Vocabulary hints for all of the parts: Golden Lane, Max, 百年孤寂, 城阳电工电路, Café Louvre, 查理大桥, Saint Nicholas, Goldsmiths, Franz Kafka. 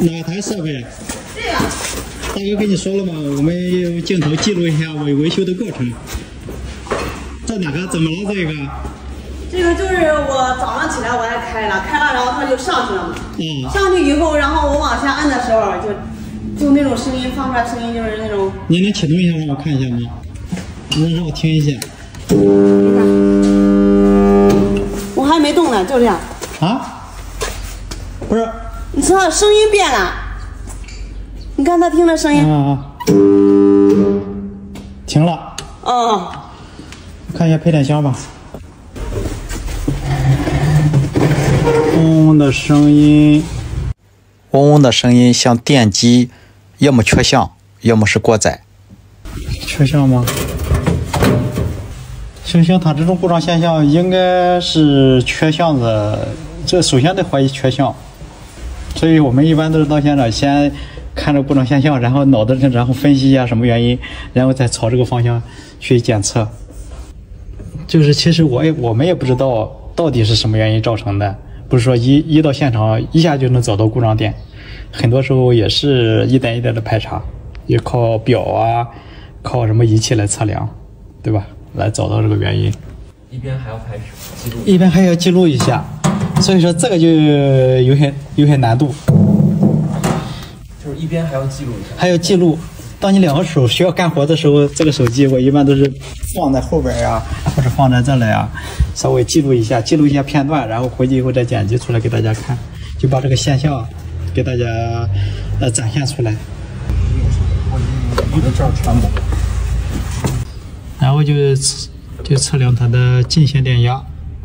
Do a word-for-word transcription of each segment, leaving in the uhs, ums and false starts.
哪台设备？这个。大哥跟你说了吗？我们用镜头记录一下我维修的过程。这哪个？怎么了？这个？这个就是我早上起来我还开了，开了然后它就上去了嘛。嗯。上去以后，然后我往下按的时候就。 就那种声音放出来，声音就是那种。您能启动一下让我看一下吗？能让我听一下。你看，我还没动呢，就这样。啊？不是。你知道声音变了。你看他听的声音。啊停了。哦。看一下配电箱吧。嗡嗡的声音。嗡嗡的声音像电机。 要么缺项，要么是过载。缺项吗？行行，它这种故障现象应该是缺项的，这首先得怀疑缺项。所以我们一般都是到现场先看着故障现象，然后脑子然后分析一下什么原因，然后再朝这个方向去检测。就是其实我也我们也不知道到底是什么原因造成的，不是说一一到现场一下就能找到故障点。 很多时候也是一点一点的排查，也靠表啊，靠什么仪器来测量，对吧？来找到这个原因。一边还要拍摄记录，一边还要记录一下，所以说这个就有些有些难度。就是一边还要记录一下，还要记录。当你两个手需要干活的时候，这个手机我一般都是放在后边啊，或者放在这里啊，稍微记录一下，记录一下片段，然后回去以后再剪辑出来给大家看，就把这个现象。 给大家呃展现出来，然后就就测量它的进线电压，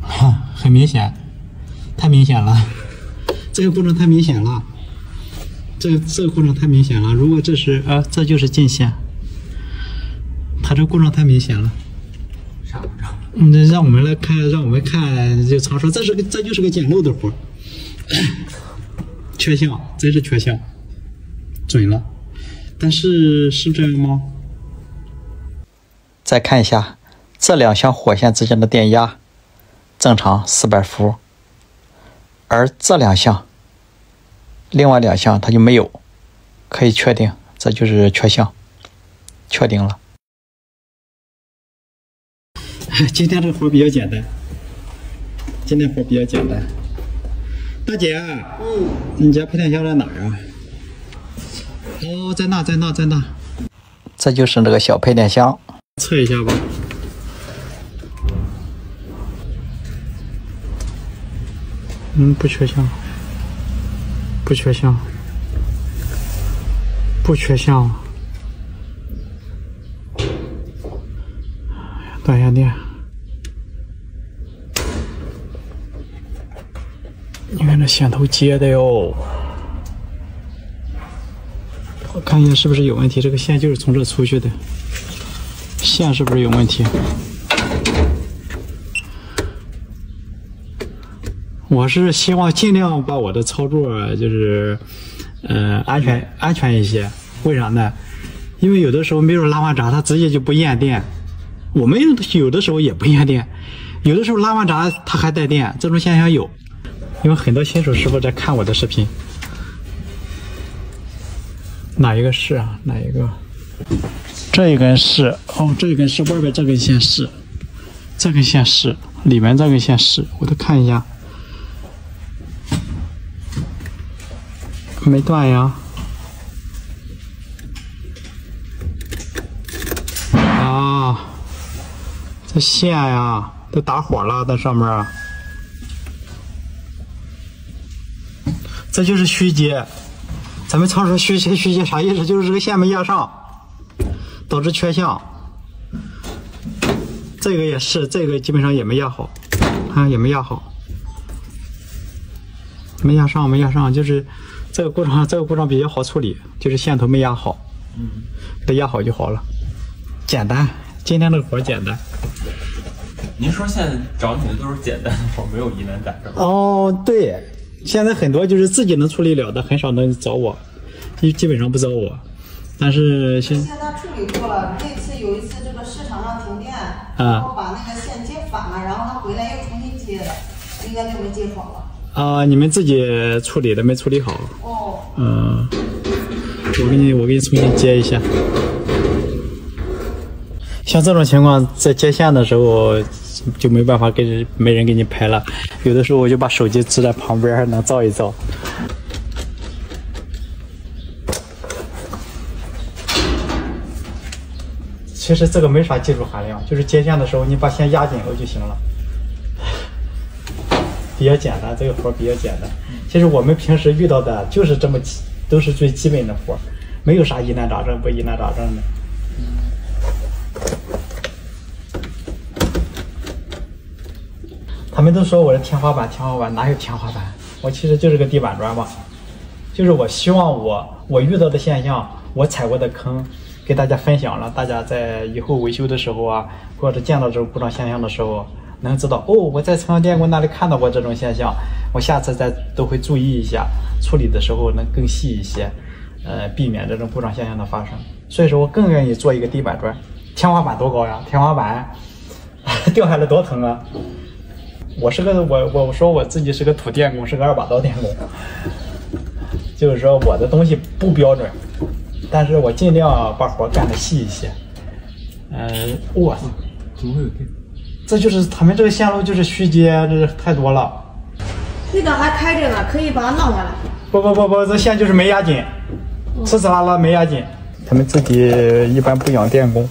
哈，很明显，太明显了，这个故障太明显了，这这个故障太明显了。如果这是啊，这就是进线，它这故障太明显了。啥故障？嗯，让我们来看，让我们看，就常说这是个这就是个捡漏的活。缺项，真是缺项，准了。但是是这样吗？再看一下这两条火线之间的电压，正常四百伏，而这两项，另外两项它就没有，可以确定这就是缺项，确定了。今天这活比较简单，今天活比较简单。 大姐，嗯，你家配电箱在哪儿啊？哦，在那，在那，在那。这就是那个小配电箱，测一下吧。嗯，不缺项，不缺项，不缺项。断一下电。 你看这线头接的哟，我看一下是不是有问题。这个线就是从这出去的，线是不是有问题？我是希望尽量把我的操作就是，呃，安全安全一些。为啥呢？因为有的时候没有拉完闸，它直接就不验电。我们有的时候也不验电，有的时候拉完闸它还带电，这种现象有。 因为很多新手师傅在看我的视频，哪一个是啊？哪一个？这一根是哦，这一根是外边这根线是，这根线是里面这根线是，我再看一下，没断呀。啊，这线呀都打火了，在上面。 这就是虚接，咱们常说虚接虚接啥意思？就是这个线没压上，导致缺项。这个也是，这个基本上也没压好，啊，也没压好，没压上，没压上，就是这个故障，这个故障比较好处理，就是线头没压好，得压好就好了，简单，今天这个活简单。 您说现在找你的都是简单的活，没有疑难杂症。哦，对。 现在很多就是自己能处理了的，很少能找我，基基本上不找我。但是现现在处理过了，那次有一次这个市场上停电，嗯、然后把那个线接反了，然后他回来又重新接的，应该就没接好了。啊、呃，你们自己处理的没处理好。哦。嗯，我给你，我给你重新接一下。像这种情况，在接线的时候就没办法给没人给你拍了。有的时候我就把手机支在旁边，能照一照。 其实这个没啥技术含量，就是接线的时候你把线压紧了就行了，比较简单，这个活比较简单。其实我们平时遇到的就是这么，都是最基本的活，没有啥疑难杂症不疑难杂症的。他们都说我的天花板，天花板哪有天花板？我其实就是个地板砖吧，就是我希望我我遇到的现象，我踩过的坑。 给大家分享了，大家在以后维修的时候啊，或者见到这种故障现象的时候，能知道哦，我在城乡电工那里看到过这种现象，我下次再都会注意一下，处理的时候能更细一些，呃，避免这种故障现象的发生。所以说我更愿意做一个地板砖，天花板多高呀？天花板掉下来多疼啊！我是个我我我说我自己是个土电工，是个二把刀电工，就是说我的东西不标准。 但是我尽量把活干得细一些。呃，我操，怎么会有电？这就是他们这个线路就是虚接，这是太多了。那个还开着呢，可以把它弄下来。不不不不，这线就是没压紧，呲呲啦啦没压紧。他们自己一般不养电工。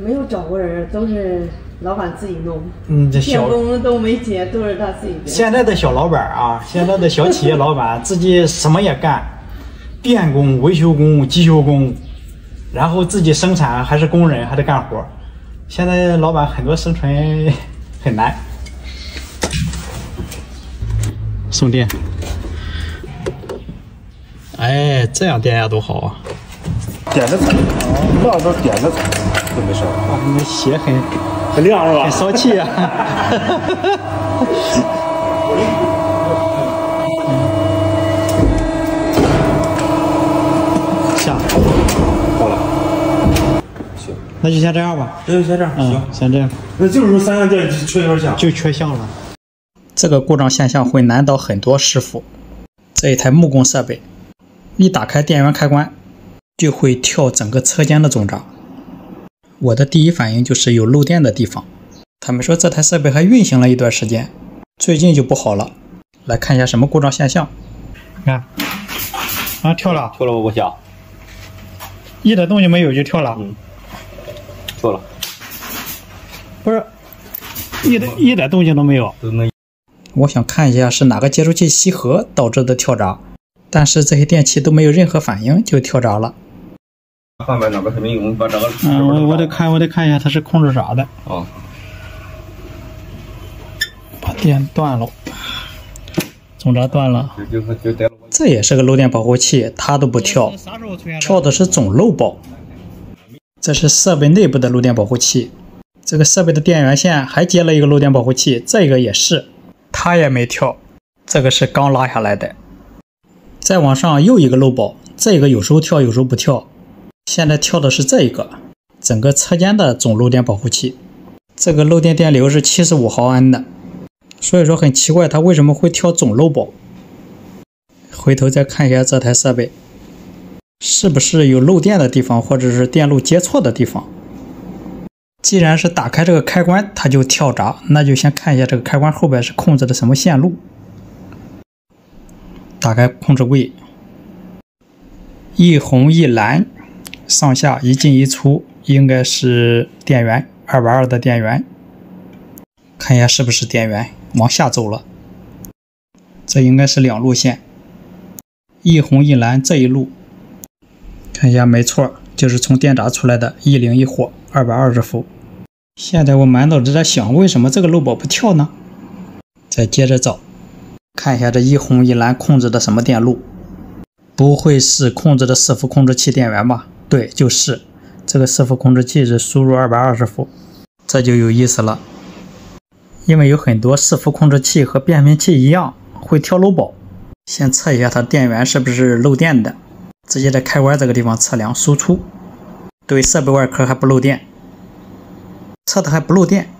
没有找过人，都是老板自己弄。嗯，这小电工都没接，都是他自己。现在的小老板啊，现在的小企业老板自己什么也干。 电工、维修工、机修工，然后自己生产还是工人，还得干活。现在老板很多生存很难。送电，哎，这样电压多好啊！点着踩，那都点着踩就没事。哇，你的鞋很很亮是吧？很骚气啊！那就先这样吧，那就先这样，行，先这样。那就是说三项电缺一根线，就缺项了。这个故障现象会难倒很多师傅。这一台木工设备，一打开电源开关，就会跳整个车间的总闸。我的第一反应就是有漏电的地方。他们说这台设备还运行了一段时间，最近就不好了。来看一下什么故障现象。看，啊，跳了，跳了，我想，一点动静没有就跳了。嗯 错了，不是，一点一点动静都没有。我想看一下是哪个接收器吸合导致的跳闸，但是这些电器都没有任何反应就跳闸了。换边哪个肯定有，把这个。嗯，我我得看，我得看一下它是控制啥的。哦。把电断了，总闸断了。这也是个漏电保护器，它都不跳，跳的是总漏保。 这是设备内部的漏电保护器，这个设备的电源线还接了一个漏电保护器，这个也是，它也没跳，这个是刚拉下来的。再往上又一个漏保，这个有时候跳，有时候不跳。现在跳的是这一个，整个车间的总漏电保护器，这个漏电电流是七十五毫安的，所以说很奇怪它为什么会跳总漏保。回头再看一下这台设备。 是不是有漏电的地方，或者是电路接错的地方？既然是打开这个开关，它就跳闸，那就先看一下这个开关后边是控制的什么线路。打开控制柜，一红一蓝，上下一进一出，应该是电源，二百二十的电源。看一下是不是电源，往下走了。这应该是两路线，一红一蓝这一路。 看一下，没错，就是从电闸出来的一零一火，二百二十伏。现在我满脑子在想，为什么这个漏保不跳呢？再接着找，看一下这一红一蓝控制的什么电路？不会是控制的伺服控制器电源吧？对，就是这个伺服控制器是输入二百二十伏，这就有意思了。因为有很多伺服控制器和变频器一样会跳漏保，先测一下它电源是不是漏电的。 直接在开关这个地方测量输出，对设备外壳还不漏电，测的还不漏电，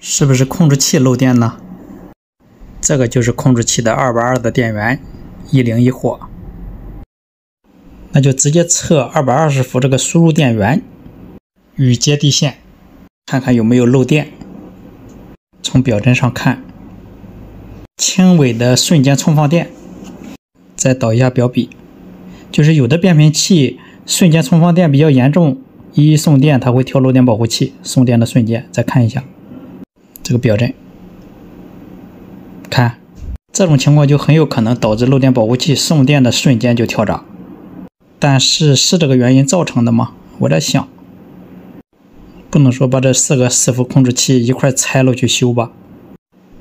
是不是控制器漏电呢？这个就是控制器的二百二十的电源，一零一货。那就直接测二百二十伏这个输入电源与接地线，看看有没有漏电。从表针上看，轻微的瞬间充放电。再导一下表笔，就是有的变频器瞬间充放电比较严重，一送电它会调漏电保护器，送电的瞬间。再看一下这个表针，看这种情况就很有可能导致漏电保护器送电的瞬间就跳闸。但是是这个原因造成的吗？我在想，不能说把这四个伺服控制器一块拆了去修吧。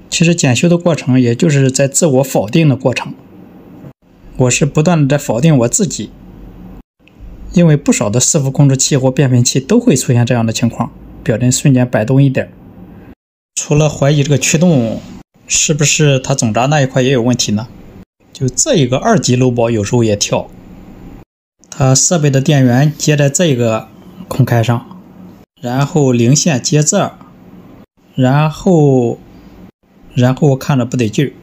其实检修的过程也就是在自我否定的过程，我是不断的在否定我自己，因为不少的伺服控制器或变频器都会出现这样的情况，表针瞬间摆动一点。除了怀疑这个驱动是不是它总闸那一块也有问题呢，就这一个二级漏保有时候也跳，它设备的电源接在这个孔开上，然后零线接这儿，然后然后我看着不得劲，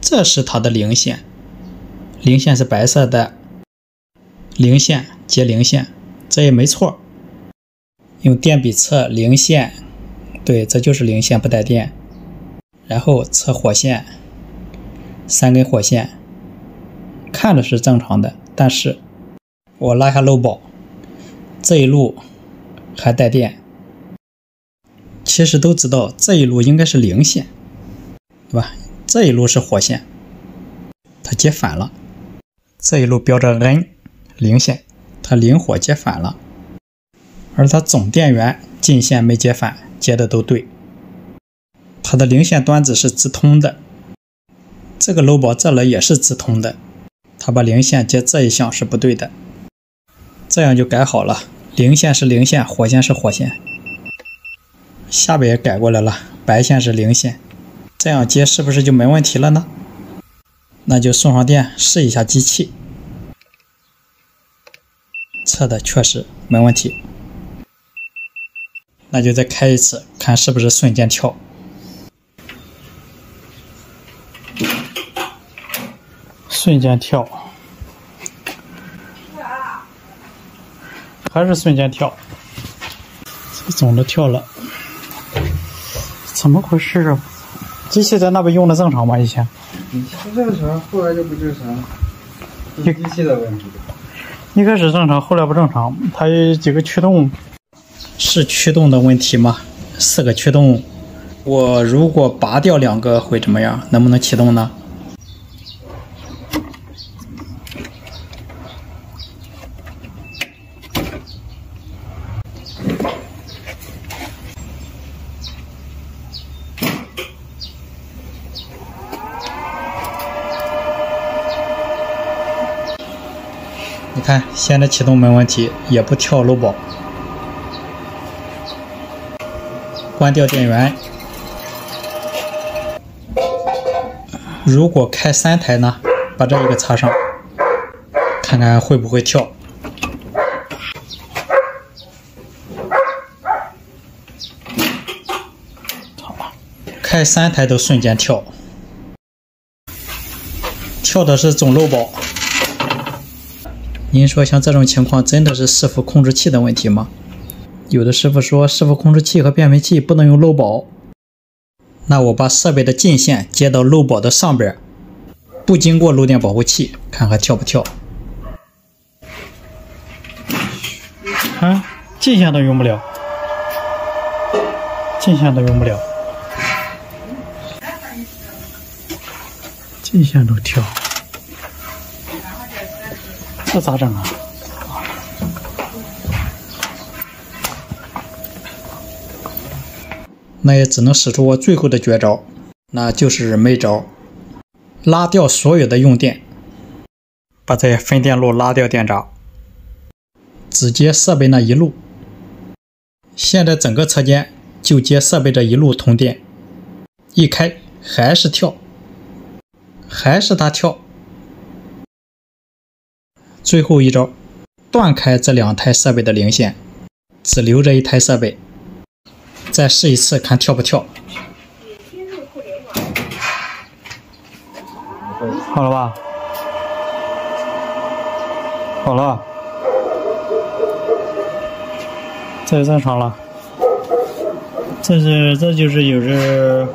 这是它的零线。零线是白色的，零线接零线，这也没错。用电笔测零线，对，这就是零线不带电。然后测火线，三根火线，看着是正常的，但是我拉下漏保，这一路还带电。其实都知道这一路应该是零线，对吧？这一路是火线，它接反了。这一路标着 N 零线，它零火接反了，而它总电源进线没接反，接的都对。它的零线端子是直通的，这个漏保这里也是直通的，它把零线接这一项是不对的，这样就改好了，零线是零线，火线是火线。下边也改过来了，白线是零线，这样接是不是就没问题了呢？那就送上电试一下机器，测的确实没问题。那就再开一次，看是不是瞬间跳。瞬间跳，还是瞬间跳，这个总的跳了，怎么回事啊？机器在那边用的正常吗？以前？以前正常，后来就不正常了，是机器的问题。一开始正常，后来不正常，它有几个驱动，是驱动的问题吗？四个驱动，我如果拔掉两个会怎么样？能不能启动呢？你看现在启动没问题，也不跳漏保。关掉电源。如果开三台呢，把这一个插上，看看会不会跳。好吧，开三台都瞬间跳，跳的是总漏保。您说像这种情况真的是伺服控制器的问题吗？有的师傅说伺服控制器和变频器不能用漏保，那我把设备的进线接到漏保的上边，不经过漏电保护器，看看跳不跳。啊，进线都用不了，进线都用不了，进线都跳。这咋整啊？那也只能使出我最后的绝招，那就是没招，拉掉所有的用电，把这分电路拉掉电闸，只接设备那一路。现在整个车间就接设备这一路通电，一开还是跳，还是它跳。最后一招，断开这两台设备的零线，只留着一台设备，再试一次看跳不跳。好了吧？好了，这就正常了。这是这就是有时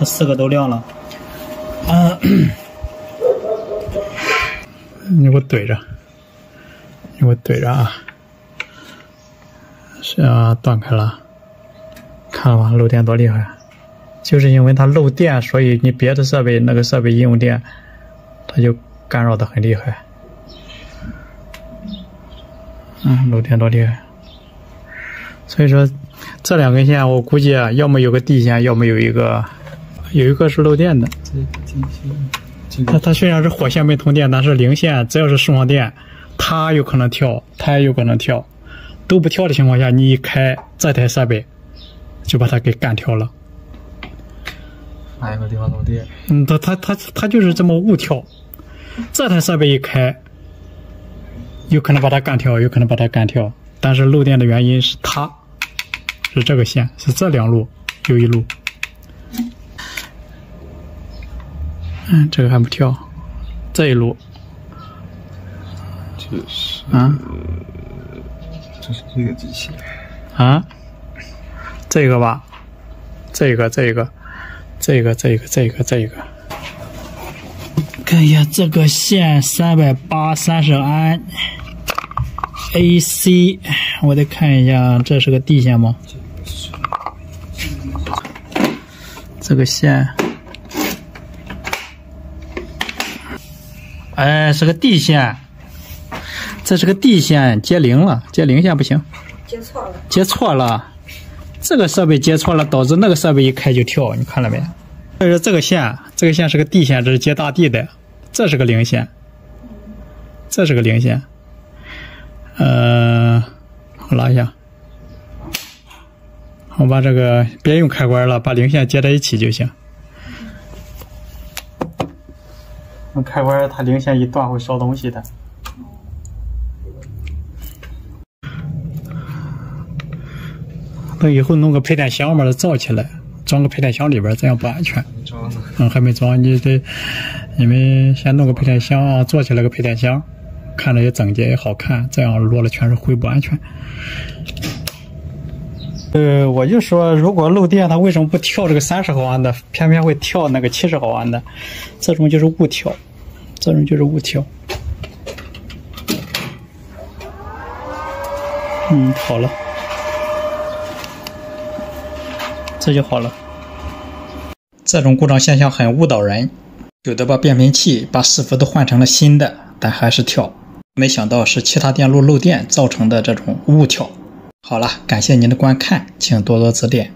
这四个都亮了。啊，你给我怼着，你给我怼着啊！是啊，断开了。 看了吧，漏电多厉害！就是因为它漏电，所以你别的设备那个设备应用电，它就干扰的很厉害。嗯，漏电多厉害！所以说，这两根线我估计啊，要么有个地线，要么有一个，有一个是漏电的。它它虽然是火线没通电，但是零线只要是输上电，它有可能跳，它也有可能跳，都不跳的情况下，你一开这台设备。 就把它给干跳了。哪个地方漏电？嗯，它它它它就是这么误跳。这台设备一开，有可能把它干跳，有可能把它干跳。但是漏电的原因是它，是这个线，是这两路有一路。嗯，这个还不跳，这一路。这是啊，这是这个机器啊。 这个吧，这个这个，这个这个这个这个，看一下这个线三百八十三十安 A C， 我得看一下这是个 D 线吗？这个线，哎，是个 D 线，这是个 D 线，接零了，接零线不行，接错了，接错了。 这个设备接错了，导致那个设备一开就跳，你看了没？所以说这个线，这个线是个地线，这是接大地的，这是个零线，这是个零线。呃，我拉一下，我把这个别用开关了，把零线接在一起就行。用开关它零线一断会烧东西的。 等以后弄个配电箱把它罩起来，装个配电箱里边，这样不安全。嗯，还没装，你得你们先弄个配电箱啊，做起来个配电箱，看着也整洁也好看，这样落了全是灰不安全。呃，我就说，如果漏电，它为什么不跳这个三十毫安的，偏偏会跳那个七十毫安的？这种就是误跳，这种就是误跳。嗯，好了。 这就好了。这种故障现象很误导人，有的把变频器、把伺服都换成了新的，但还是跳。没想到是其他电路漏电造成的这种误跳。好了，感谢您的观看，请多多指点。